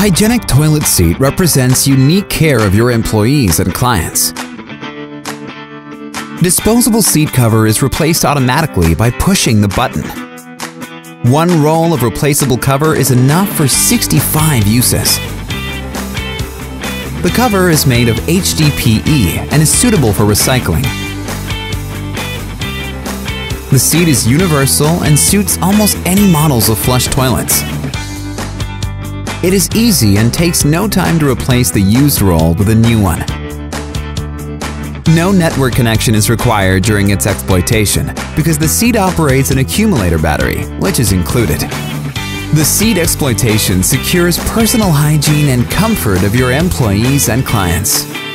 Hygienic Toilet Seat represents unique care of your employees and clients. Disposable seat cover is replaced automatically by pushing the button. One roll of replaceable cover is enough for 65 uses. The cover is made of HDPE and is suitable for recycling. The seat is universal and suits almost any models of flush toilets. It is easy and takes no time to replace the used roll with a new one. No network connection is required during its exploitation because the seat operates an accumulator battery, which is included. The seat exploitation secures personal hygiene and comfort of your employees and clients.